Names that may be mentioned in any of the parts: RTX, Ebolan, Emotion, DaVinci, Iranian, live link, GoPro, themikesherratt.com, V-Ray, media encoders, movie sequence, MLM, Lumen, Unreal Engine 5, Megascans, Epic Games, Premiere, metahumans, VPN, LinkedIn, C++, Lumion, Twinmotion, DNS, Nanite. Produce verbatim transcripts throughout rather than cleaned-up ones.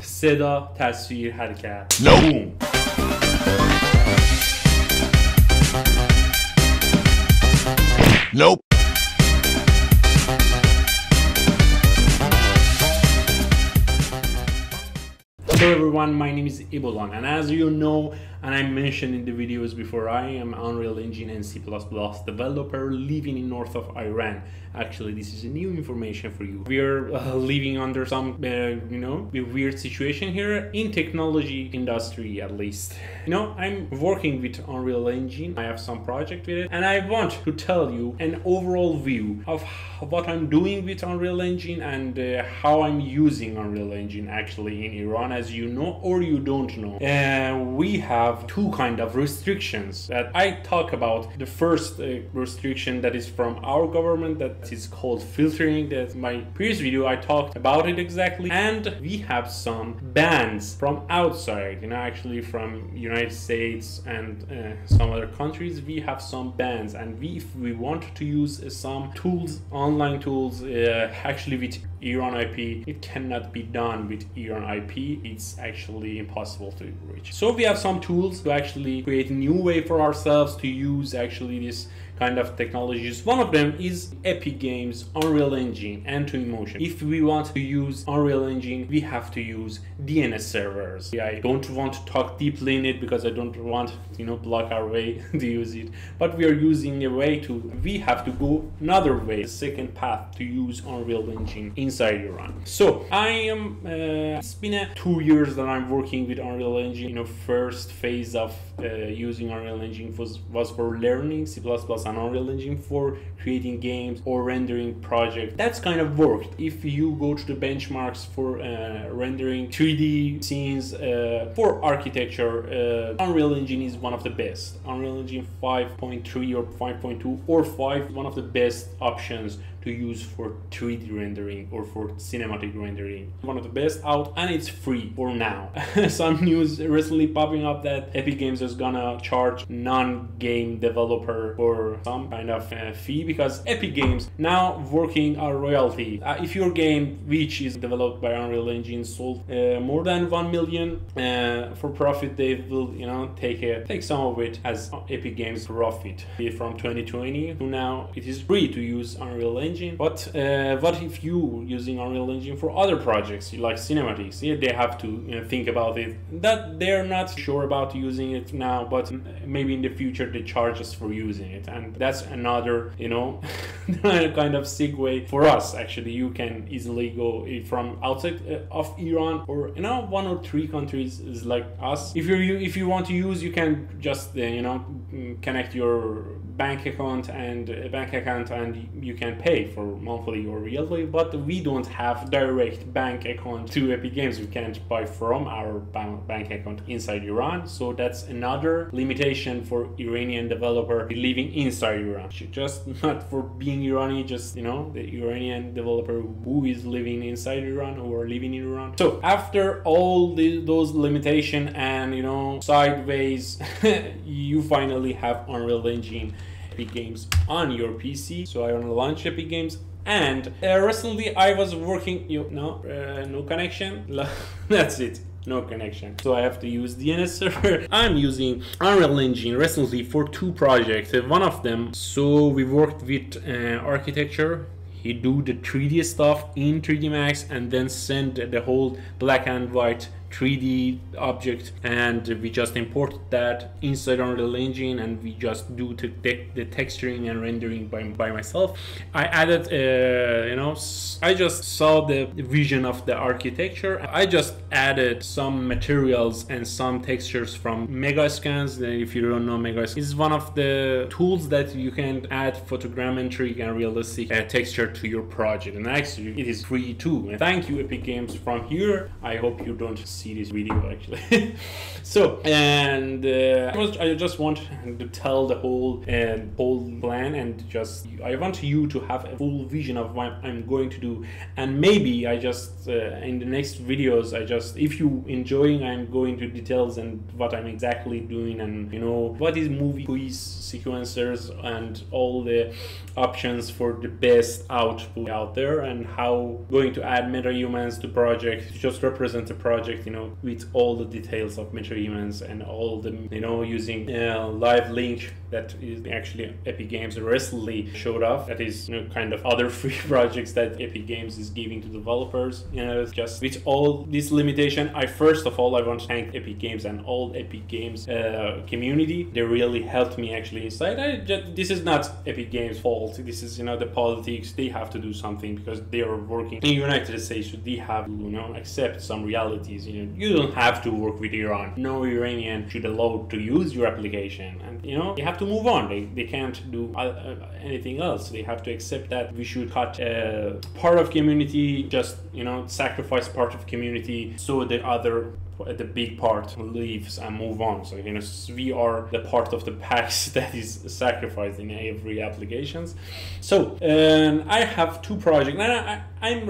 صدا، تصویر، حرکت. لوم. Nope. Hello everyone, my name is Ebolan, and as you know, and I mentioned in the videos before, I am Unreal Engine and C plus plus developer living in north of Iran. Actually, this is new information for you. We are uh, living under some, uh, you know, weird situation here in technology industry, at least. You know, I'm working with Unreal Engine. I have some project with it, and I want to tell you an overall view of what I'm doing with Unreal Engine and uh, how I'm using Unreal Engine actually in Iran, as you know or you don't know. Uh, we have two kind of restrictions that I talk about. The first uh, restriction that is from our government, that is called filtering. That's my previous video, I talked about it exactly. And we have some bans from outside, you know, actually from United States and uh, some other countries. We have some bans, and we, if we want to use uh, some tools, online tools, uh, actually with Iran I P, it cannot be done with Iran I P. It's actually impossible to reach. So we have some tools to actually create a new way for ourselves to use actually this kind of technologies. One of them is Epic Games, Unreal Engine, and Twinmotion. If we want to use Unreal Engine, we have to use D N S servers. I don't want to talk deeply in it because I don't want, you know, block our way to use it. But we are using a way to, we have to go another way, the second path to use Unreal Engine inside Iran. So I am, uh, it's been uh, two years that I'm working with Unreal Engine. You know, first phase of uh, using Unreal Engine was, was for learning C plus plus and Unreal Engine for creating games or rendering projects. That's kind of worked. If you go to the benchmarks for uh, rendering three D scenes, uh, for architecture, uh, Unreal Engine is one of the best. Unreal Engine five point three or five point two or five, one of the best options to use for three D rendering or for cinematic rendering. One of the best out, and it's free for now. Some news recently popping up that Epic Games is gonna charge non-game developer for some kind of uh, fee, because Epic Games now working on royalty. Uh, if your game, which is developed by Unreal Engine, sold uh, more than one million uh, for profit, they will, you know, take a, take some of it as Epic Games profit. From twenty twenty to now, it is free to use Unreal Engine. Engine. But uh, what if you using Unreal Engine for other projects like cinematics? Yeah, they have to, you know, think about it, that they're not sure about using it now, but maybe in the future they charge us for using it. And that's another, you know, kind of segue for us. Actually, you can easily go from outside of Iran or, you know, one or three countries is like us. If you if you want to use, you can just, you know, connect your bank account and uh, bank account, and you can pay for monthly or yearly. But we don't have direct bank account to Epic Games. We can't buy from our bank account inside Iran. So that's another limitation for Iranian developer living inside Iran. Just not for being Iranian, just, you know, the Iranian developer who is living inside Iran or living in Iran. So after all the, those limitation and, you know, sideways, you finally have Unreal Engine Epic Games on your P C. So I want to launch Epic Games, and uh, recently I was working, you know, uh, no connection. That's it, no connection. So I have to use D N S server. I'm using Unreal Engine recently for two projects. Uh, one of them, so we worked with uh, architecture. He do the three D stuff in three D Max and then send the whole black and white three D object, and we just import that inside Unreal Engine, and we just do the, the texturing and rendering by, by myself. I added, uh, you know, I just saw the vision of the architecture. I just added some materials and some textures from Megascans. If you don't know, Megascans is one of the tools that you can add photogrammetric and realistic uh, texture to your project, and actually it is free too. And thank you, Epic Games, from here. I hope you don't see this video actually. So, and uh, I, was, I just want to tell the whole uh, whole plan, and just I want you to have a full vision of what I'm going to do. And maybe I just uh, in the next videos, I just, if you enjoying, I'm going to details and what I'm exactly doing, and you know what is movie sequencers and all the options for the best output out there, and how going to add metahumans to project, just represent the project, you know, with all the details of metahumans and all the, you know, using uh, live link that is actually Epic Games recently showed off. That is, you know, kind of other free projects that Epic Games is giving to developers. You know, just with all this limitation, I first of all I want to thank Epic Games and all Epic Games uh, community. They really helped me actually inside. I just, this is not Epic Games' fault. This is, you know, the politics. They have to do something because they are working in United States. They have to, you know, accept some realities. You know, you don't have to work with Iran. No Iranian should allow to use your application, and you know you have to move on. They, they can't do anything else. They have to accept that we should cut uh, part of community, just, you know, sacrifice part of community so the other, the big part leaves and move on. So, you know, we are the part of the packs that is sacrificed in every applications. So um, I have two projects, and I, I'm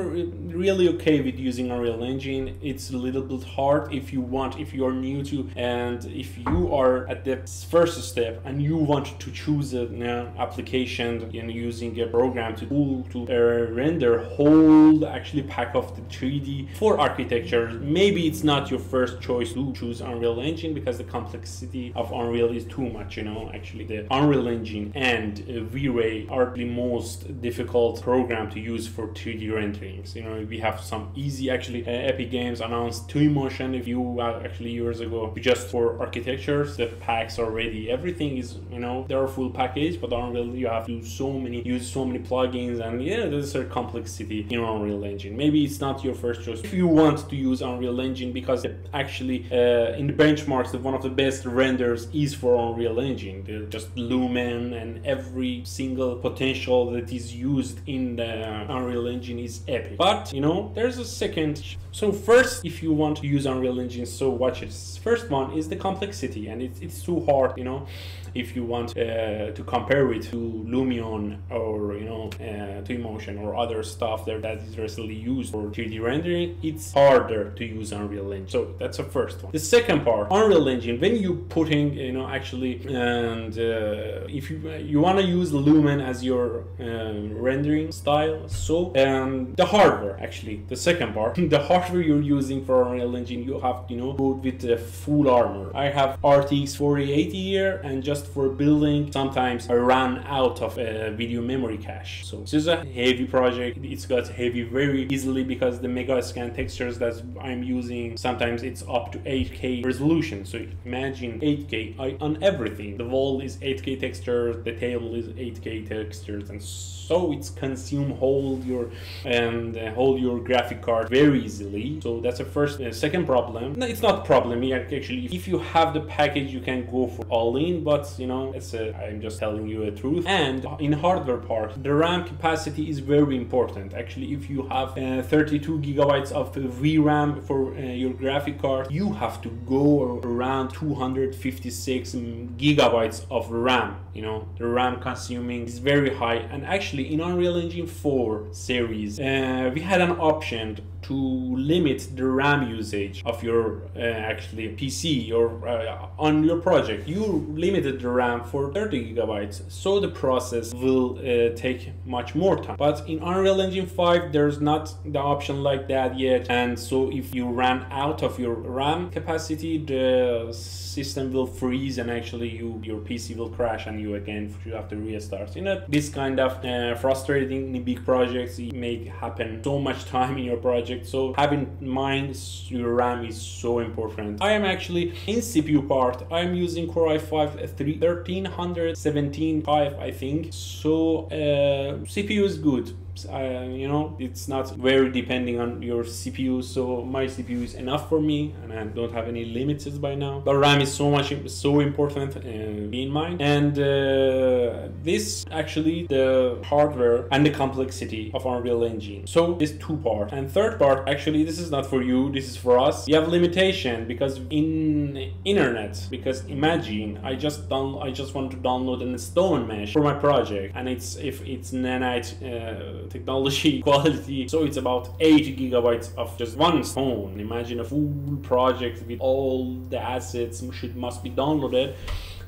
really okay with using Unreal Engine. It's a little bit hard if you want, if you're new to, and if you are at the first step and you want to choose an uh, application and using a program to do, to uh, render whole actually pack of the three D for architecture. Maybe it's not your first first choice to choose Unreal Engine because the complexity of Unreal is too much, you know. Actually, the Unreal Engine and uh, V-Ray are the most difficult program to use for three D renderings. You know, we have some easy, actually, uh, Epic Games announced Twinmotion a few uh, actually years ago just for architectures. The packs are ready, everything is, you know, they're a full package, but Unreal, you have to do so many, use so many plugins, and yeah, there's a complexity in Unreal Engine. Maybe it's not your first choice if you want to use Unreal Engine, because the actually uh, in the benchmarks, one of the best renders is for Unreal Engine. They're just Lumen, and every single potential that is used in the Unreal Engine is epic. But you know, there's a second. So first, if you want to use Unreal Engine, so watch it. First one is the complexity, and it's, it's too hard, you know. If you want uh, to compare it to Lumion or, you know, uh, to Emotion or other stuff there that is recently used for three D rendering, it's harder to use Unreal Engine. So that's the first one. The second part, Unreal Engine, when you putting, you know, actually, and uh, if you you want to use Lumen as your um, rendering style, so um, the hardware, actually, the second part, the hardware you're using for Unreal Engine, you have, you know, go with the full armor. I have R T X forty eighty here, and just for building, sometimes I run out of uh, video memory cache. So this is a heavy project. It's got heavy very easily because the Megascan textures that I'm using, sometimes it's up to eight K resolution. So imagine eight K I, on everything. The wall is eight K textures, the table is eight K textures, and so it's consume hold your and um, hold your graphic card very easily. So that's the first. Uh, second problem. No, it's not problem. You actually, if you have the package, you can go for all in, but you know, it's a, I'm just telling you a truth. And in hardware part, the RAM capacity is very important. Actually, if you have uh, thirty-two gigabytes of V RAM for uh, your graphic card, you have to go around two hundred fifty-six gigabytes of RAM. You know, the RAM consuming is very high. And actually, in Unreal Engine four series, uh, we had an option to limit the RAM usage of your uh, actually P C or uh, on your project. You limited the RAM for thirty gigabytes, so the process will uh, take much more time. But in Unreal Engine five, there's not the option like that yet, and so if you ran out of your RAM capacity, the system will freeze, and actually you your P C will crash, and you again you have to restart. You know, this kind of uh, frustrating big projects make happen so much time in your project. So have in mind your RAM is so important. I am actually in C P U part. I am using Core i five thirteen thousand one hundred seventy-five, I think. So uh, C P U is good. uh, you know, it's not very depending on your C P U. So my C P U is enough for me, and I don't have any limits by now. But RAM is so much so important uh, in mind. And uh, this actually the hardware and the complexity of Unreal Engine. So this two part, and third part, actually this is not for you, this is for us. You have limitation because in internet, because imagine I just down I just want to download an stone mesh for my project, and it's if it's Nanite uh, technology quality, so it's about eighty gigabytes of just one stone. Imagine a full project with all the assets should must be downloaded.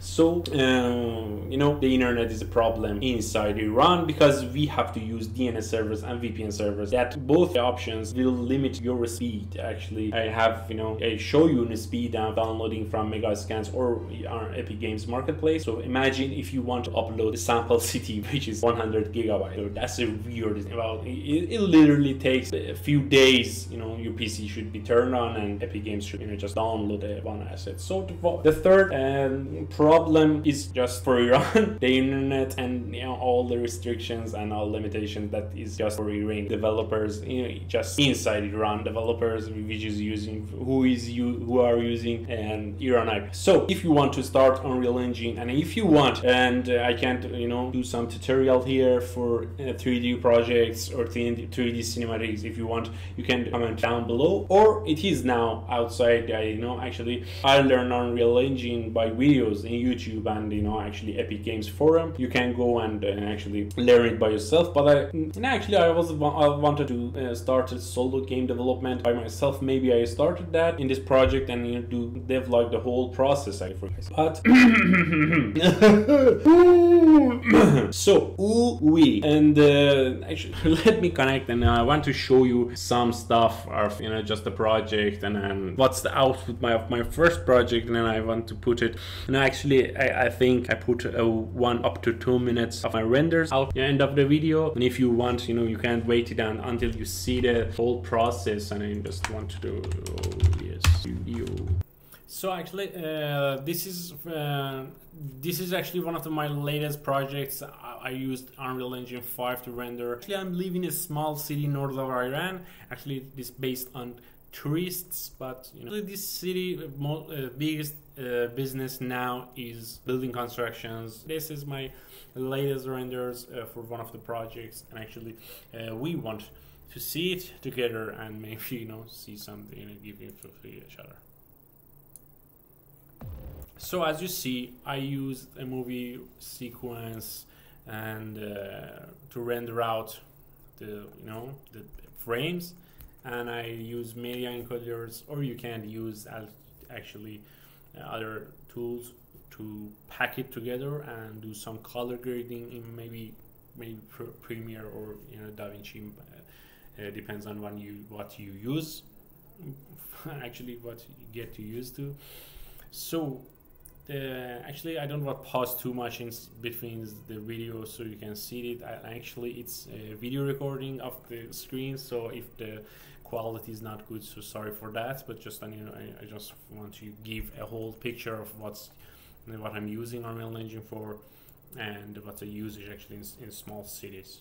So, uh, you know, the internet is a problem inside Iran because we have to use D N S servers and V P N servers. That both options will limit your speed. Actually, I have, you know, I show you the speed I'm downloading from Megascans or our Epic Games Marketplace. So imagine if you want to upload the sample city, which is one hundred gigabyte. So that's a weird thing about it. It literally takes a few days, you know, your P C should be turned on and Epic Games should, you know, just download the one asset. So the third um, pro problem is just for Iran, the internet, and you know, all the restrictions and all limitations that is just for Iran developers, you know, just inside Iran developers, which is using who is you who are using and Iran I P. So if you want to start Unreal Engine, and if you want, and uh, I can't, you know, do some tutorial here for uh, three D projects or three D cinematics. If you want, you can comment down below, or it is now outside. I, you know, actually I learned Unreal Engine by videos in YouTube and, you know, actually Epic Games forum. You can go and, and actually learn it by yourself. But I and actually I was I wanted to uh, start a solo game development by myself. Maybe I started that in this project and, you know, do dev like the whole process. I forget. But so ooh, we and uh, actually let me connect, and I want to show you some stuff of, you know, just the project and, and what's the output my, of my first project, and then I want to put it, and I actually Actually, I, I think I put a one up to two minutes of my renders out at the end of the video. And if you want, you know, you can wait it on until you see the whole process. And I just want to do, oh, yes, you. So actually, uh, this is uh, this is actually one of the, my latest projects. I, I used Unreal Engine five to render. Actually, I'm living in a small city north of Iran. Actually, it is based on tourists, but you know, this city uh, biggest uh, business now is building constructions. This is my latest renders uh, for one of the projects, and actually uh, we want to see it together and maybe, you know, see something and, you know, give info to each other. So as you see, I used a movie sequence and uh, to render out the, you know, the frames. And I use media encoders, or you can use actually other tools to pack it together and do some color grading in maybe maybe Premiere or, you know, DaVinci. Uh, depends on when you what you use, actually what you get to use to. So uh, actually I don't want to pause too much in between the video so you can see it. I, actually it's a video recording of the screen, so if the quality is not good, so sorry for that, but just, you know, I, I just want to give a whole picture of what's, you know, what I'm using Unreal Engine for and what the usage actually in, in small cities.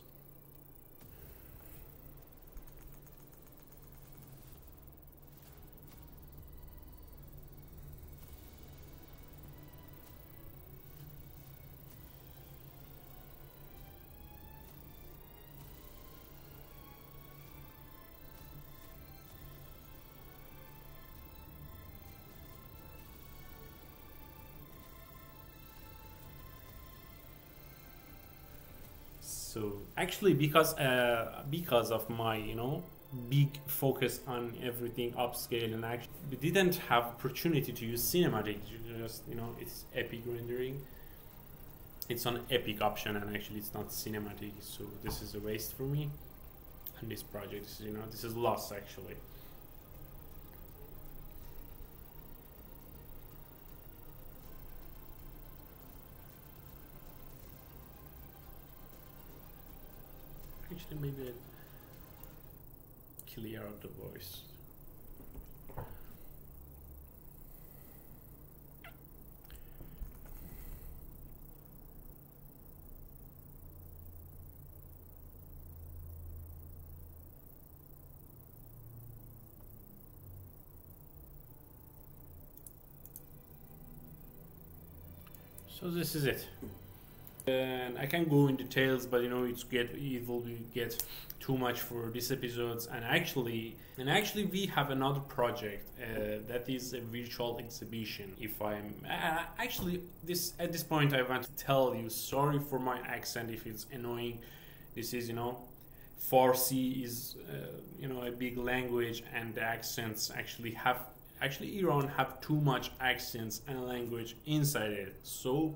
So actually, because uh, because of my, you know, big focus on everything upscale, and actually we didn't have opportunity to use cinematic. Just, you know, it's Epic rendering. It's an Epic option, and actually it's not cinematic. So this is a waste for me. And this project, is, you know, this is lost actually. Actually, maybe I'll clear out the voice. So this is it. And I can go in details, but you know, it's get it will get too much for these episodes. And actually, and actually, we have another project uh, that is a virtual exhibition. If I'm uh, actually this at this point, I want to tell you, sorry for my accent if it's annoying. This is, you know, Farsi is uh, you know, a big language, and the accents actually have actually Iran have too much accents and language inside it. So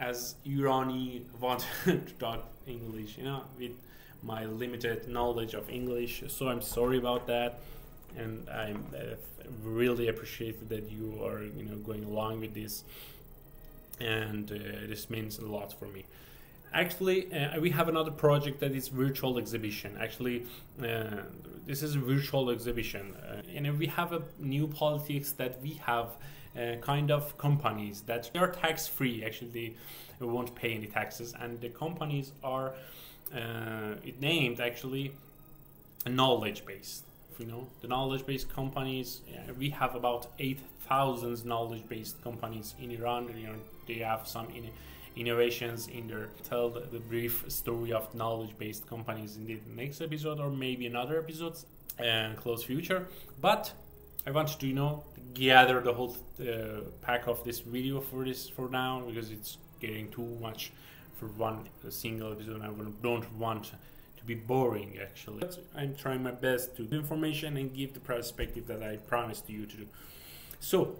as Irani want to talk English, you know, with my limited knowledge of English, so I'm sorry about that, and I'm uh, really appreciated that you are, you know, going along with this, and uh, this means a lot for me. Actually, uh, we have another project that is virtual exhibition. Actually, uh, this is a virtual exhibition, uh, and we have a new politics that we have. Uh, kind of companies that they are tax free, actually they won't pay any taxes, and the companies are uh, it named actually knowledge based. You know, the knowledge based companies, uh, we have about eight thousand knowledge based companies in Iran. You know, they have some in innovations in their. Tell the, the brief story of knowledge based companies in the next episode, or maybe another episodes and uh, close future. But I want to, you know, gather the whole uh, pack of this video for this for now, because it's getting too much for one single episode. I don't want to be boring, actually. But I'm trying my best to give information and give the perspective that I promised you to do. So,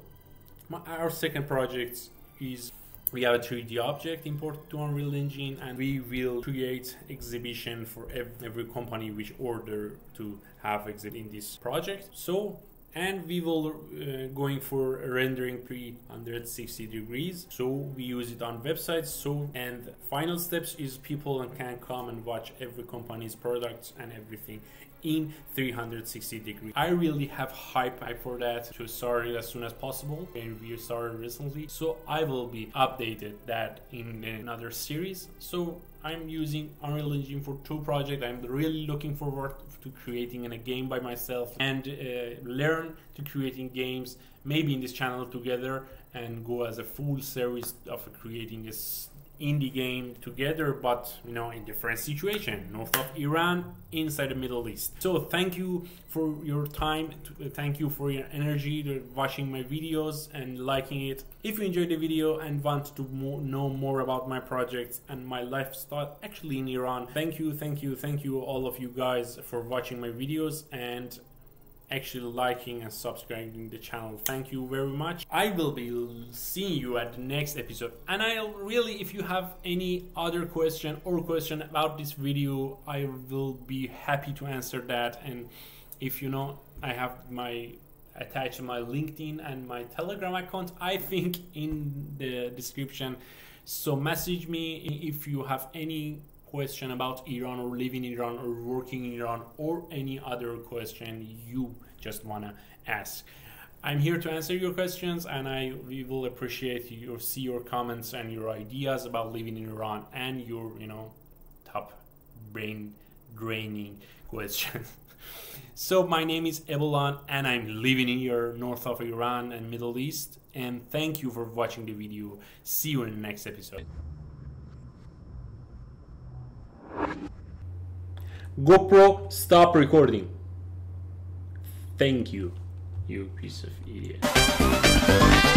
my, our second project is we have a three D object imported to Unreal Engine, and we will create exhibition for every, every company which order to have exhibit in this project. So. And we will uh, going for rendering three hundred sixty degrees, so we use it on websites. So, and final steps is people can come and watch every company's products and everything in three hundred sixty degrees. I really have hype for that to start as soon as possible, and we started recently, so I will be updated that in another series. So I'm using Unreal Engine for two projects. I'm really looking forward to creating a game by myself, and uh, learn to creating games, maybe in this channel together, and go as a full series of creating this indie game together, but you know, in different situation, north of Iran, inside the Middle East. So thank you for your time, thank you for your energy watching my videos and liking it. If you enjoyed the video and want to mo know more about my projects and my lifestyle actually in Iran, thank you, thank you, thank you all of you guys for watching my videos and actually liking and subscribing the channel. Thank you very much. I will be seeing you at the next episode, and I'll really, if you have any other question or question about this video, I will be happy to answer that. And if you know, I have my attached my LinkedIn and my Telegram account, I think, in the description, so message me if you have any question about Iran, or living in Iran, or working in Iran, or any other question you just wanna ask. I'm here to answer your questions, and I we will appreciate your see your comments and your ideas about living in Iran and your, you know, top brain draining questions. So my name is Ebolan, and I'm living in your north of Iran and Middle East, and thank you for watching the video. See you in the next episode. GoPro, stop recording. Thank you, you piece of idiot.